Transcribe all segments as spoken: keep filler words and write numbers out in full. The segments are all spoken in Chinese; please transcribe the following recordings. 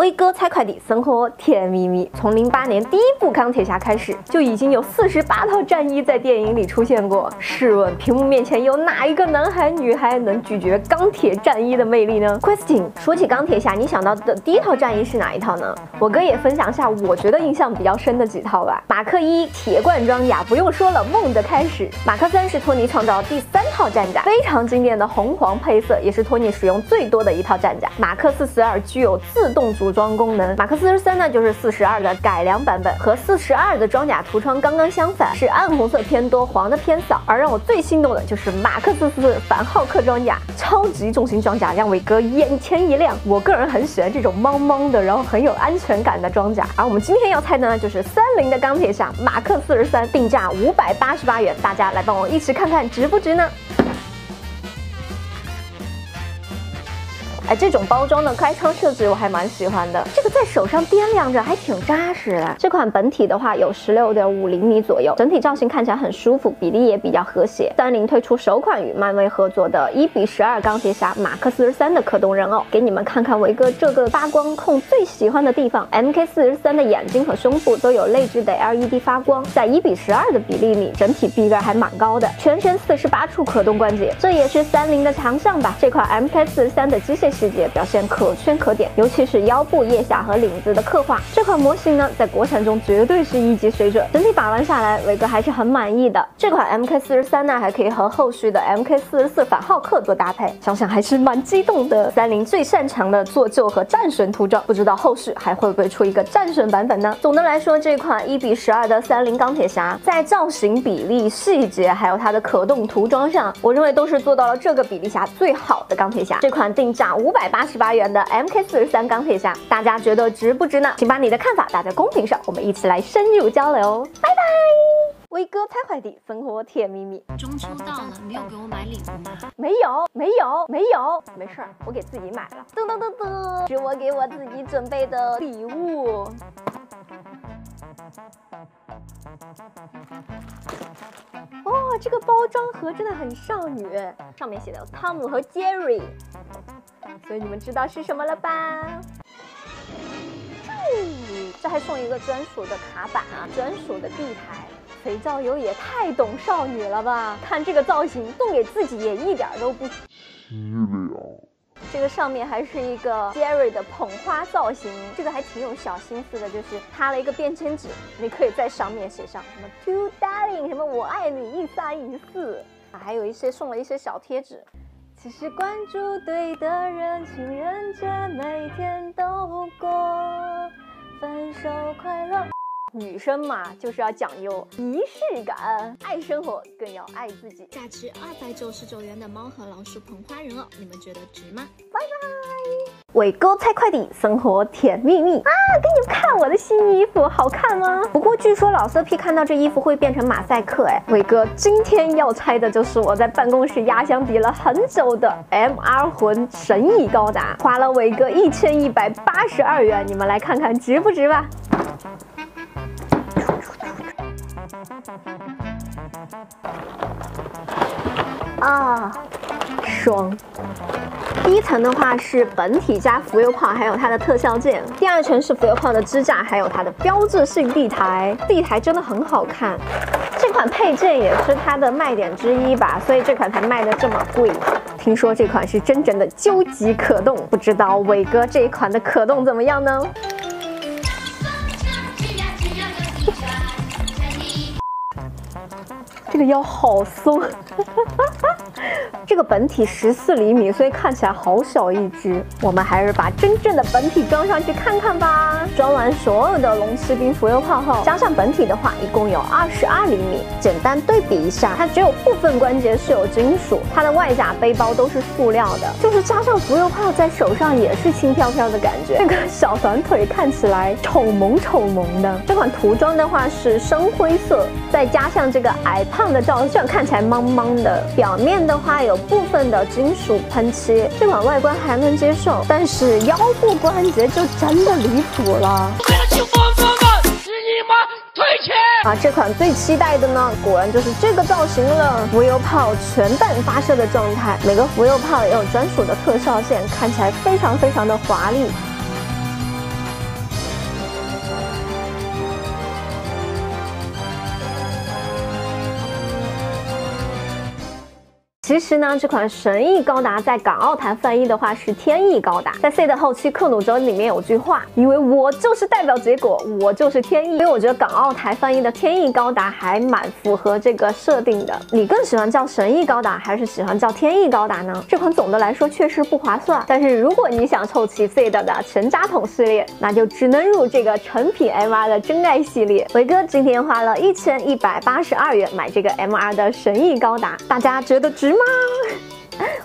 威哥猜快递，生活甜蜜蜜。从零八年第一部《钢铁侠》开始，就已经有四十八套战衣在电影里出现过。试问屏幕面前有哪一个男孩女孩能拒绝钢铁战衣的魅力呢 ？Question， 说起钢铁侠，你想到的第一套战衣是哪一套呢？我哥也分享一下我觉得印象比较深的几套吧。马克一，铁罐装甲，不用说了，梦的开始。马克三是托尼创造第三套战甲，非常经典的红黄配色，也是托尼使用最多的一套战甲。马克四十二具有自动组装功能，马克四十三呢就是四十二的改良版本，和四十二的装甲涂装刚刚相反，是暗红色偏多，黄的偏少。而让我最心动的就是马克四十四反浩克装甲，超级重型装甲让伟哥眼前一亮。我个人很喜欢这种茫茫的，然后很有安全感的装甲。而我们今天要猜的呢就是三菱的钢铁侠马克四十三，定价五百八十八元，大家来帮我一起看看值不值呢？哎，这种包装的开仓设置我还蛮喜欢的，这个在手上掂量着还挺扎实的。这款本体的话有十六点五厘米左右，整体造型看起来很舒服，比例也比较和谐。三菱推出首款与漫威合作的一比十二钢铁侠马克四十三的可动人偶，给你们看看维哥这个发光控最喜欢的地方。M K 四十三的眼睛和胸部都有内置的 L E D 发光，在一比十二的比例里，整体臂弯还蛮高的，全身四十八处可动关节，这也是三菱的强项吧。这款 M K 四十三的机械性。细节表现可圈可点，尤其是腰部、腋下和领子的刻画。这款模型呢，在国产中绝对是一级水准。整体把玩下来，伟哥还是很满意的。这款 M K 四十三呢，还可以和后续的 M K 四十四反浩克做搭配，想想还是蛮激动的。三菱最擅长的做旧和战神涂装，不知道后续还会不会出一个战神版本呢？总的来说，这款一比十二的三菱钢铁侠，在造型、比例、细节，还有它的可动涂装上，我认为都是做到了这个比例下最好的钢铁侠。这款定价五五百八十八元的 M K 四十三钢铁侠，大家觉得值不值呢？请把你的看法打在公屏上，我们一起来深入交流。拜拜！威哥猜快递，生活甜蜜蜜。中秋到了，没有给我买礼物吗？没有，没有，没有，没事儿，我给自己买了。噔噔噔噔，是我给我自己准备的礼物。哇，这个包装盒真的很少女，上面写的汤姆和 Jerry。所以你们知道是什么了吧？嗯，这还送一个专属的卡板啊，专属的地台。肥皂油也太懂少女了吧？看这个造型，送给自己也一点都不虚了。这个上面还是一个 Jerry 的捧花造型，这个还挺有小心思的，就是插了一个便签纸，你可以在上面写上什么 "To Darling" 什么"我爱你"一三一四啊，还有一些送了一些小贴纸。其实关注对的人，情人节每天都过，分手快乐。女生嘛，就是要讲究仪式感，爱生活，更要爱自己。价值二百九十九元的猫和老鼠捧花人偶，你们觉得值吗？拜拜。伟哥猜快递，生活甜蜜蜜啊！给你们看我的新衣服，好看吗？不过据说老色批看到这衣服会变成马赛克。哎，伟哥今天要猜的就是我在办公室压箱底了很久的 M R 魂神翼高达，花了伟哥一千一百八十二元，你们来看看值不值吧？啊，爽！第一层的话是本体加浮游炮，还有它的特效件；第二层是浮游炮的支架，还有它的标志性地台。地台真的很好看，这款配件也是它的卖点之一吧，所以这款才卖的这么贵。听说这款是真正的究极可动，不知道伟哥这一款的可动怎么样呢？这个腰好松。这个本体十四厘米，所以看起来好小一只。我们还是把真正的本体装上去看看吧。装完所有的龙骑兵浮游炮后，加上本体的话，一共有二十二厘米。简单对比一下，它只有部分关节是有金属，它的外甲、背包都是塑料的。就是加上浮游炮在手上也是轻飘飘的感觉。这个小短腿看起来丑萌丑萌的。这款涂装的话是深灰色，再加上这个矮胖的照相，看起来茫茫的。表面的话有部分的金属喷漆，这款外观还能接受，但是腰部关节就真的离谱了。啊，这款最期待的呢，果然就是这个造型了。浮游炮全弹发射的状态，每个浮游炮也有专属的特效线，看起来非常非常的华丽。其实呢，这款神逸高达在港澳台翻译的话是天逸高达。在 C 的后期克鲁哲里面有句话，因为我就是代表结果，我就是天逸，所以我觉得港澳台翻译的天逸高达还蛮符合这个设定的。你更喜欢叫神逸高达还是喜欢叫天逸高达呢？这款总的来说确实不划算，但是如果你想凑齐 C 的的全家桶系列，那就只能入这个成品 M R 的真爱系列。维哥今天花了一千一百八十二元买这个 M R 的神逸高达，大家觉得值吗？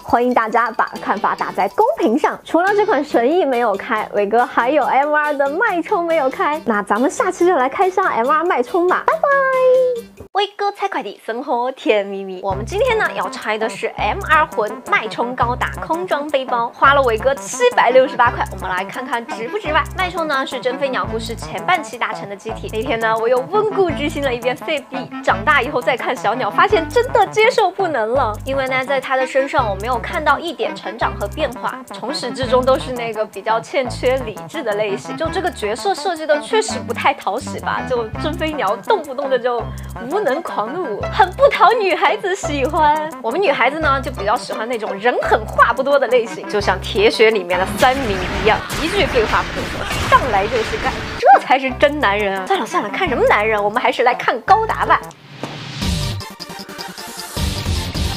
欢迎大家把看法打在公屏上。除了这款神逸没有开，伟哥还有 M R 的脉冲没有开，那咱们下期就来开箱 M R 脉冲吧，拜拜。伟哥拆快递，生活甜蜜蜜。我们今天呢要拆的是 M R 魂脉冲高达空装背包，花了伟哥七百六十八块，我们来看看值不值吧。脉冲呢是真飞鸟故事前半期达成的机体。那天呢我又温故知新了一遍 C B， 长大以后再看小鸟，发现真的接受不能了，因为呢在他的身上我没有看到一点成长和变化，从始至终都是那个比较欠缺理智的类型。就这个角色设计的确实不太讨喜吧，就真飞鸟动不动的就无能狂怒，很不讨女孩子喜欢。我们女孩子呢就比较喜欢那种人狠话不多的类型，就像铁血里面的三明一样，一句废话不多，上来就是干，这才是真男人啊！算了算了，看什么男人，我们还是来看高达吧。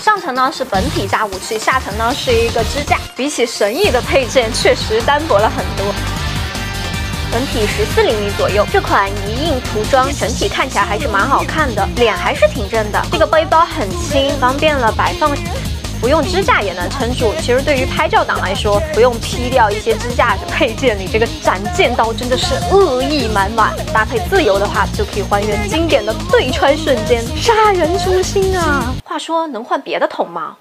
上层呢是本体炸武器，下层呢是一个支架。比起神逸的配件，确实单薄了很多。本体十四厘米左右，这款一印涂装整体看起来还是蛮好看的，脸还是挺正的。这个背包很轻，方便了摆放。 不用支架也能撑住。其实对于拍照党来说，不用劈掉一些支架的配件，你这个斩剑刀真的是恶意满满。搭配自由的话，就可以还原经典的对穿瞬间，杀人诛心啊！话说，能换别的桶吗？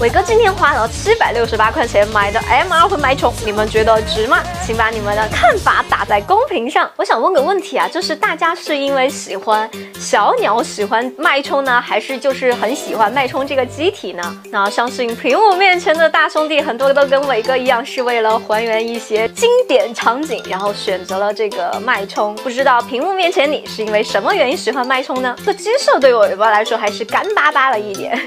伟哥今天花了七百六十八块钱买的 M R 魂脉冲，你们觉得值吗？请把你们的看法打在公屏上。我想问个问题啊，就是大家是因为喜欢小鸟、喜欢脉冲呢，还是就是很喜欢脉冲这个机体呢？那相信屏幕面前的大兄弟很多都跟伟哥一样，是为了还原一些经典场景，然后选择了这个脉冲。不知道屏幕面前你是因为什么原因喜欢脉冲呢？这机设对我来说还是干巴巴了一点，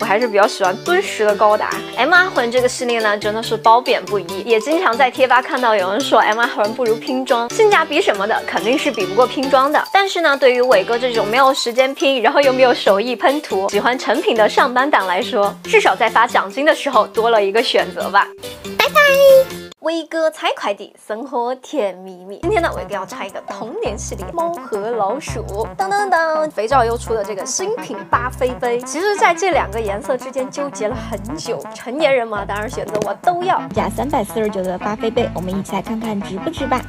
我还是比较喜欢敦实 的高达 M R 魂这个系列呢，真的是褒贬不一，也经常在贴吧看到有人说 M R 魂不如拼装，性价比什么的肯定是比不过拼装的。但是呢，对于伟哥这种没有时间拼，然后又没有手艺喷涂，喜欢成品的上班党来说，至少在发奖金的时候多了一个选择吧。拜拜。 威哥拆快递，生活甜蜜蜜。今天呢，我一定要拆一个童年系列《猫和老鼠》。当当当，肥皂又出的这个新品巴菲杯。其实，在这两个颜色之间纠结了很久。成年人嘛，当然选择我都要。价三百四十九的巴菲杯，我们一起来看看值不值吧。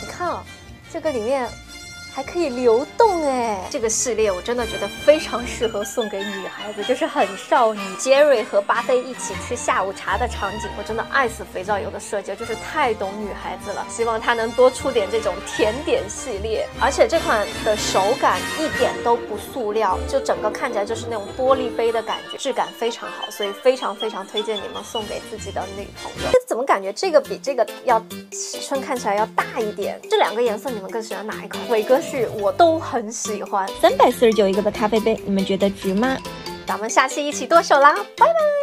你看啊、哦，这个里面。 还可以流动哎，这个系列我真的觉得非常适合送给女孩子，就是很少女。Jerry 和巴菲一起吃下午茶的场景，我真的爱死肥皂油的设计，就是太懂女孩子了。希望它能多出点这种甜点系列，而且这款的手感一点都不塑料，就整个看起来就是那种玻璃杯的感觉，质感非常好，所以非常非常推荐你们送给自己的女朋友。怎么感觉这个比这个要尺寸看起来要大一点？这两个颜色你们更喜欢哪一款？伟哥。 是我都很喜欢，三百四十九一个的咖啡杯，你们觉得值吗？咱们下期一起剁手啦，拜拜。